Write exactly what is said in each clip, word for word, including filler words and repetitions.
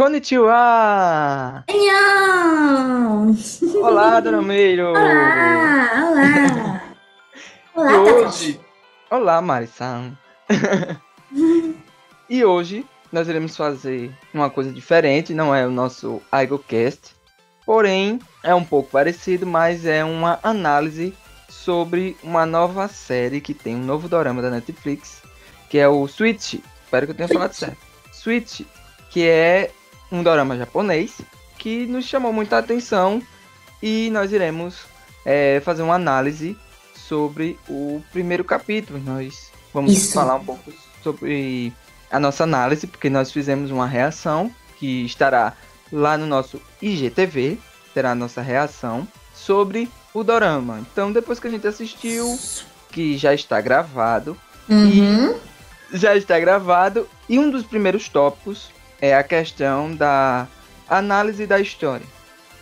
Konnichiwa! Annyeong! Olá, Dona Meiro! Olá, olá! Olá, e hoje... Olá, Mari-san! E hoje nós iremos fazer uma coisa diferente, não é o nosso Aiigo Cast, porém é um pouco parecido, mas é uma análise sobre uma nova série que tem um novo dorama da Netflix, que é o Switched. Espero que eu tenha falado certo. Switched, que é um dorama japonês que nos chamou muita atenção e nós iremos é, fazer uma análise sobre o primeiro capítulo. Nós vamos Isso. falar um pouco sobre a nossa análise, porque nós fizemos uma reação que estará lá no nosso I G T V, terá a nossa reação sobre o dorama. Então, depois que a gente assistiu, que já está gravado, uhum. e Já está gravado, e um dos primeiros tópicos é a questão da análise da história.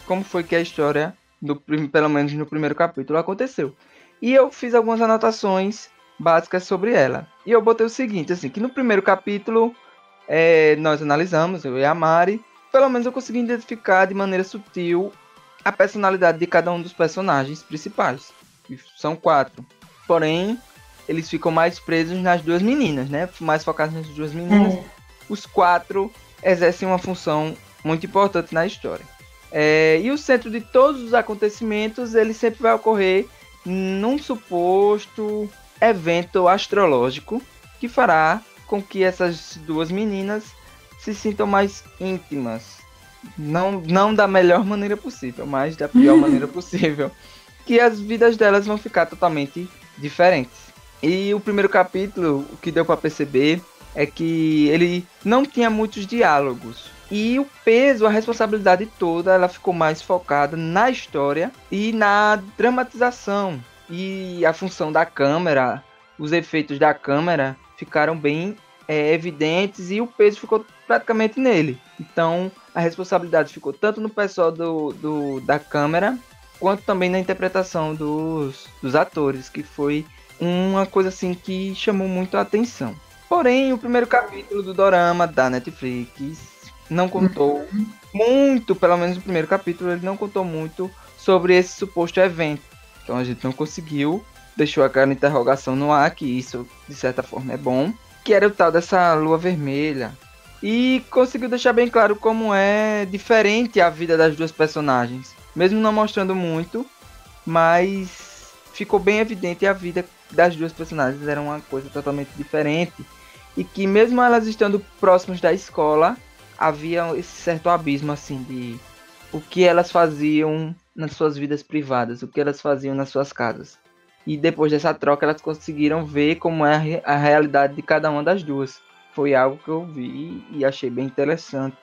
Como foi que a história, do, pelo menos no primeiro capítulo, aconteceu. E eu fiz algumas anotações básicas sobre ela. E eu botei o seguinte, assim, que no primeiro capítulo é, nós analisamos, eu e a Mari, pelo menos eu consegui identificar de maneira sutil a personalidade de cada um dos personagens principais. E são quatro. Porém... eles ficam mais presos nas duas meninas, né? Mais focados nas duas meninas. É. Os quatro exercem uma função muito importante na história. É, e o centro de todos os acontecimentos, ele sempre vai ocorrer num suposto evento astrológico que fará com que essas duas meninas se sintam mais íntimas. Não, não da melhor maneira possível, mas da pior maneira possível. Que as vidas delas vão ficar totalmente diferentes. E o primeiro capítulo, o que deu para perceber é que ele não tinha muitos diálogos. E o peso, a responsabilidade toda, ela ficou mais focada na história e na dramatização. E a função da câmera, os efeitos da câmera ficaram bem é, evidentes e o peso ficou praticamente nele. Então a responsabilidade ficou tanto no pessoal do, do, da câmera, quanto também na interpretação dos, dos atores, que foi... uma coisa assim que chamou muito a atenção. Porém, o primeiro capítulo do dorama da Netflix não contou muito, pelo menos o primeiro capítulo, ele não contou muito sobre esse suposto evento. Então a gente não conseguiu, deixou aquela interrogação no ar, que isso de certa forma é bom, que era o tal dessa lua vermelha. E conseguiu deixar bem claro como é diferente a vida das duas personagens. Mesmo não mostrando muito, mas... ficou bem evidente a vida das duas personagens era uma coisa totalmente diferente. E que mesmo elas estando próximas da escola, havia esse certo abismo assim de o que elas faziam nas suas vidas privadas, o que elas faziam nas suas casas. E depois dessa troca elas conseguiram ver como é a realidade de cada uma das duas. Foi algo que eu vi e achei bem interessante.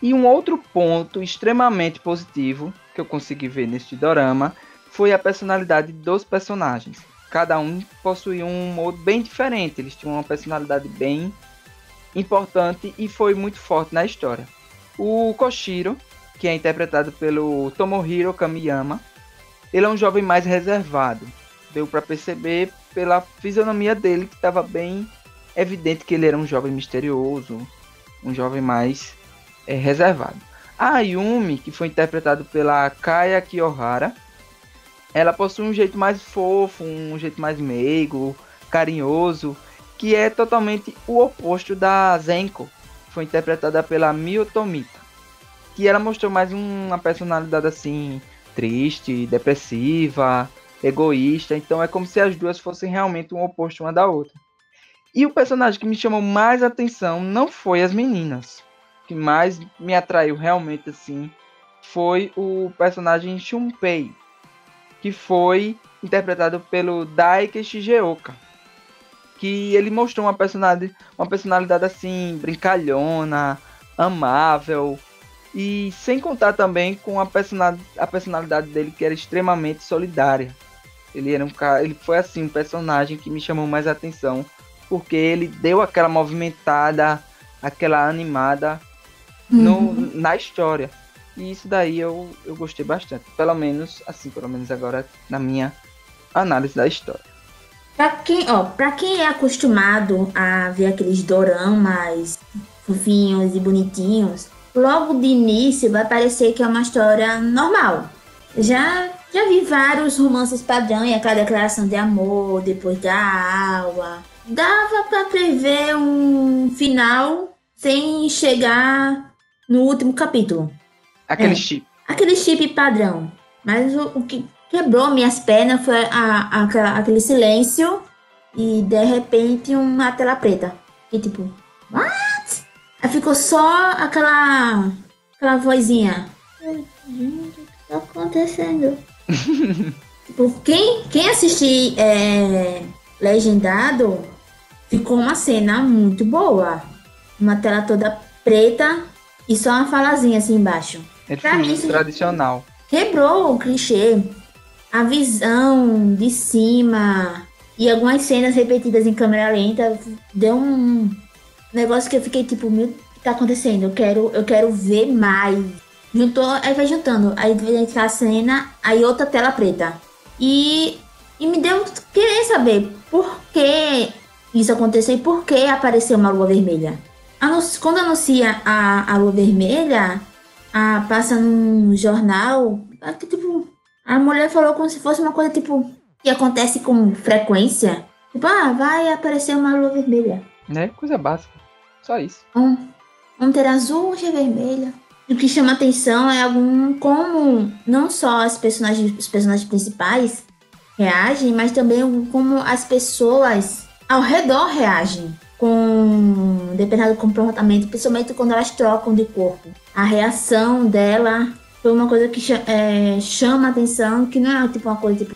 E um outro ponto extremamente positivo que eu consegui ver neste dorama foi a personalidade dos personagens. Cada um possuía um humor bem diferente. Eles tinham uma personalidade bem importante e foi muito forte na história. O Koshiro, que é interpretado pelo Tomohiro Kamiyama, ele é um jovem mais reservado. Deu para perceber pela fisionomia dele que estava bem evidente que ele era um jovem misterioso, um jovem mais é, reservado. A Ayumi, que foi interpretado pela Kaya Kiyohara, ela possui um jeito mais fofo, um jeito mais meigo, carinhoso, que é totalmente o oposto da Zenko, que foi interpretada pela Miyu Tomita, que ela mostrou mais uma personalidade assim, triste, depressiva, egoísta. Então é como se as duas fossem realmente um oposto uma da outra. E o personagem que me chamou mais atenção não foi as meninas, o que mais me atraiu realmente assim foi o personagem Shunpei, que foi interpretado pelo Daiki Shigeoka, que ele mostrou uma personalidade, uma personalidade assim, brincalhona, amável, e sem contar também com a personalidade, a personalidade dele que era extremamente solidária. Ele, era um, ele foi assim, um personagem que me chamou mais a atenção, porque ele deu aquela movimentada, aquela animada no, na história. E isso daí eu, eu gostei bastante. Pelo menos, assim, pelo menos agora na minha análise da história. Pra quem, ó, pra quem é acostumado a ver aqueles doramas fofinhos e bonitinhos, logo de início vai parecer que é uma história normal. Já, já vi vários romances padrão e aquela declaração de amor depois da aula. Dava pra prever um final sem chegar no último capítulo. Aquele é, chip. Aquele chip padrão. Mas o, o que quebrou minhas pernas foi a, a, aquele silêncio e de repente uma tela preta. E tipo, what? Aí ficou só aquela, aquela vozinha. Gente, o que tá acontecendo? Tipo, quem, quem assistir é, legendado, ficou uma cena muito boa. Uma tela toda preta e só uma falazinha assim embaixo. É difícil, mim, tradicional. Quebrou o clichê. A visão de cima e algumas cenas repetidas em câmera lenta deu um negócio que eu fiquei tipo, meu, o que tá acontecendo? Eu quero, eu quero ver mais. Juntou, aí vai juntando. Aí vai entrar a cena, aí outra tela preta. E, e me deu querer saber por que isso aconteceu e por que apareceu uma lua vermelha. Anuncio, quando anuncia a, a lua vermelha, a, passa num jornal, a, tipo, a mulher falou como se fosse uma coisa tipo que acontece com frequência. Tipo, ah, vai aparecer uma lua vermelha. Né? Coisa básica. Só isso. Um, um ter azul, um ter vermelha. O que chama atenção é algum como não só as personagens, os personagens principais reagem, mas também como as pessoas ao redor reagem com determinado comportamento, principalmente quando elas trocam de corpo. A reação dela foi uma coisa que é, chama atenção, que não é tipo uma coisa tipo...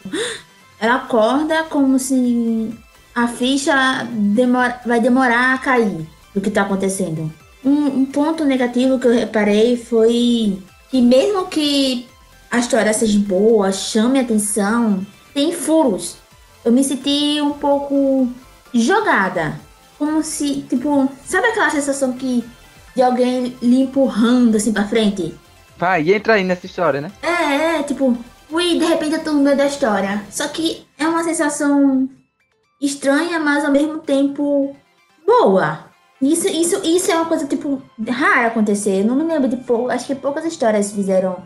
Ela acorda como se a ficha demora, vai demorar a cair do que está acontecendo. Um, um ponto negativo que eu reparei foi que mesmo que a história seja boa, chame atenção, tem furos. Eu me senti um pouco jogada. Como se, tipo, sabe aquela sensação que de alguém lhe empurrando assim pra frente? Vai, entra aí nessa história, né? É, é, tipo... Ui, de repente eu tô no meio da história. Só que é uma sensação estranha, mas ao mesmo tempo boa. Isso, isso, isso é uma coisa, tipo, rara acontecer. Eu não me lembro de pouco. Acho que poucas histórias fizeram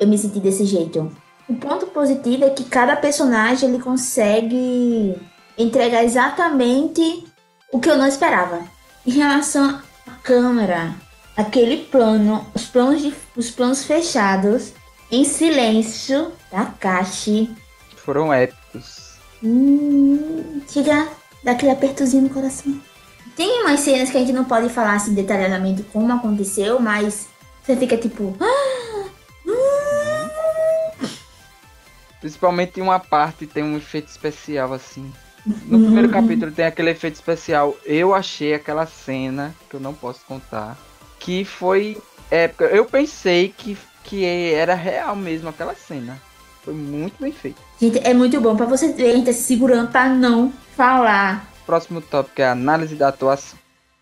eu me sentir desse jeito. O ponto positivo é que cada personagem, ele consegue entregar exatamente o que eu não esperava. Em relação à câmera, aquele plano, os planos, de, os planos fechados... Em silêncio, Takashi. Foram épicos. Hum, chega, dá aquele apertozinho no coração. Tem umas cenas que a gente não pode falar assim detalhadamente como aconteceu, mas você fica tipo... Ah, hum. Principalmente em uma parte tem um efeito especial assim. No hum. primeiro capítulo tem aquele efeito especial. Eu achei aquela cena, que eu não posso contar, que foi épica. Eu pensei que... que era real mesmo aquela cena. Foi muito bem feito. Gente, é muito bom pra você ver, a gente tá se segurando pra não falar. Próximo tópico é a análise da atuação.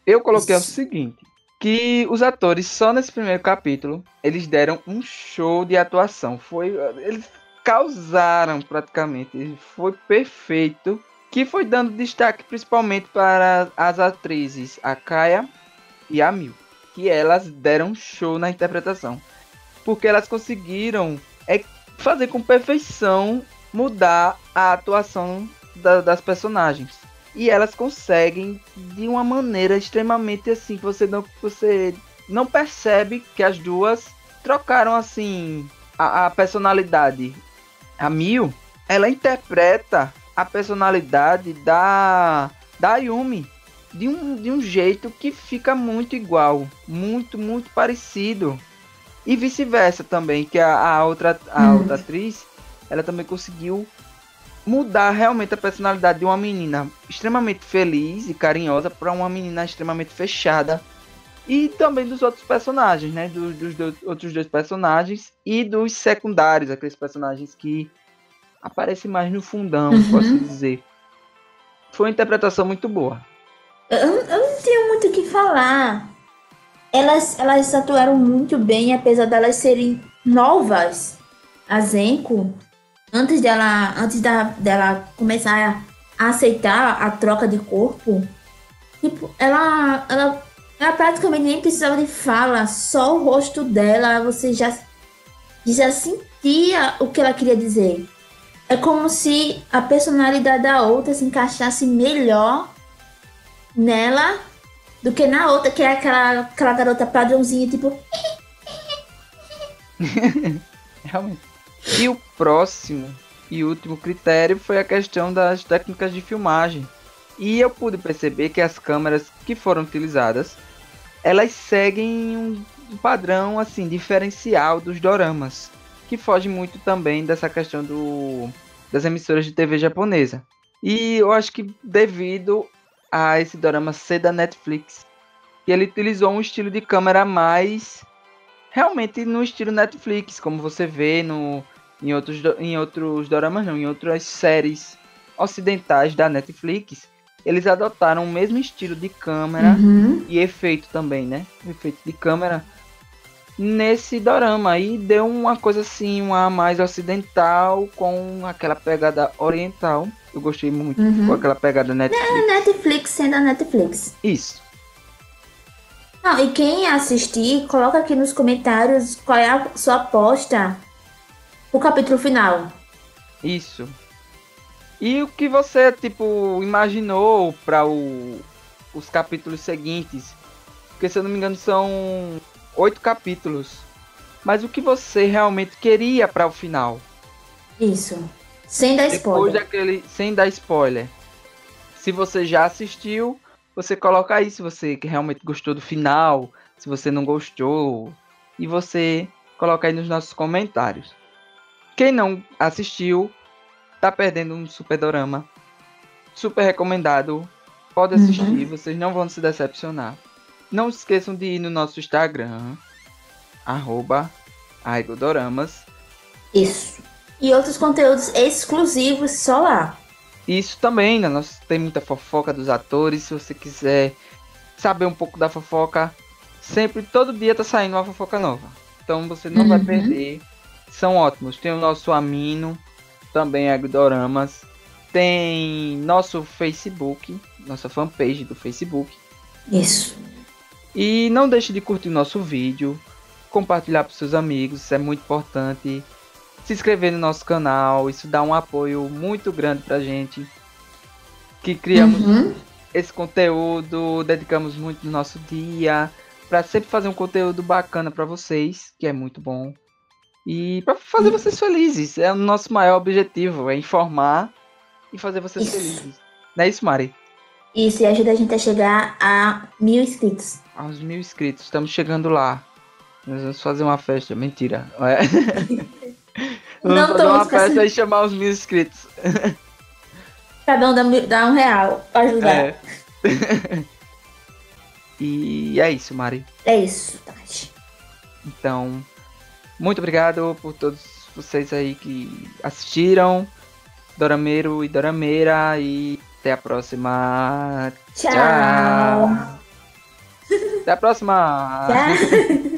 Eu coloquei isso. O seguinte, que os atores só nesse primeiro capítulo, eles deram um show de atuação. Foi, eles causaram praticamente, foi perfeito. Que foi dando destaque principalmente para as atrizes, a Kaya e a Miyu. Que elas deram um show na interpretação. Porque elas conseguiram é, fazer com perfeição mudar a atuação da, das personagens. E elas conseguem de uma maneira extremamente assim, que você não, você não percebe que as duas trocaram assim a, a personalidade. A Miyu, ela interpreta a personalidade da, da Ayumi de um, de um jeito que fica muito igual, muito, muito parecido. E vice-versa também, que a, a, outra, a outra atriz, ela também conseguiu mudar realmente a personalidade de uma menina extremamente feliz e carinhosa para uma menina extremamente fechada. E também dos outros personagens, né? Dos, dos, dos outros dois personagens e dos secundários, aqueles personagens que aparecem mais no fundão, uhum. Posso dizer. Foi uma interpretação muito boa. Eu, eu não tenho muito o que falar. Elas, elas atuaram muito bem, apesar delas serem novas. A Zenko, antes dela, antes da, dela começar a aceitar a troca de corpo, tipo, ela, ela Ela praticamente nem precisava de fala, só o rosto dela, você já, já sentia o que ela queria dizer. É como se a personalidade da outra se encaixasse melhor nela do que na outra, que é aquela, aquela garota padrãozinha, tipo... Realmente. E o próximo e último critério foi a questão das técnicas de filmagem. E eu pude perceber que as câmeras que foram utilizadas, elas seguem um padrão assim diferencial dos doramas, que foge muito também dessa questão do, das emissoras de T V japonesa. E eu acho que devido a esse dorama ser da Netflix, que ele utilizou um estilo de câmera mais realmente no estilo Netflix, como você vê no, em, outros, em outros doramas, não, em outras séries ocidentais da Netflix. Eles adotaram o mesmo estilo de câmera, uhum, e efeito também, né? Efeito de câmera nesse dorama. E deu uma coisa assim, uma mais ocidental com aquela pegada oriental. Eu gostei muito, uhum, com aquela pegada Netflix. Não, Netflix sendo a Netflix. Isso. Não, e quem assistir, coloca aqui nos comentários qual é a sua aposta pro capítulo final. Isso. E o que você, tipo, imaginou para os capítulos seguintes? Porque, se eu não me engano, são oito capítulos. Mas o que você realmente queria para o final? Isso. Sem dar spoiler. Depois daquele, sem dar spoiler. Se você já assistiu, você coloca aí se você realmente gostou do final, se você não gostou. E você coloca aí nos nossos comentários. Quem não assistiu, tá perdendo um super dorama, super recomendado, pode assistir, uhum, vocês não vão se decepcionar. Não esqueçam de ir no nosso Instagram, arroba Aiigodoramas. Isso. E outros conteúdos exclusivos só lá. Isso também, né? Nós tem muita fofoca dos atores, se você quiser saber um pouco da fofoca, sempre, todo dia tá saindo uma fofoca nova. Então você não, uhum, vai perder, são ótimos. Tem o nosso Amino, também Aiigodoramas, tem nosso Facebook, nossa fanpage do Facebook. Isso. E não deixe de curtir o nosso vídeo, compartilhar para seus amigos, isso é muito importante. Se inscrever no nosso canal, isso dá um apoio muito grande pra gente, que criamos, uhum, esse conteúdo, dedicamos muito do nosso dia para sempre fazer um conteúdo bacana para vocês, que é muito bom. E para fazer vocês felizes, é o nosso maior objetivo, é informar e fazer vocês, isso, felizes. Não é isso, Mari? Isso, e ajuda a gente a chegar a mil inscritos. Aos mil inscritos, estamos chegando lá. Nós vamos fazer uma festa, mentira. É. Não vamos fazer uma festa assim, e chamar os mil inscritos. Cada um dá, dá um real para ajudar. É. E é isso, Mari. É isso, Tati. Então... muito obrigado por todos vocês aí que assistiram, dorameiro e dorameira, e até a próxima. Tchau. Tchau. Até a próxima. Tchau.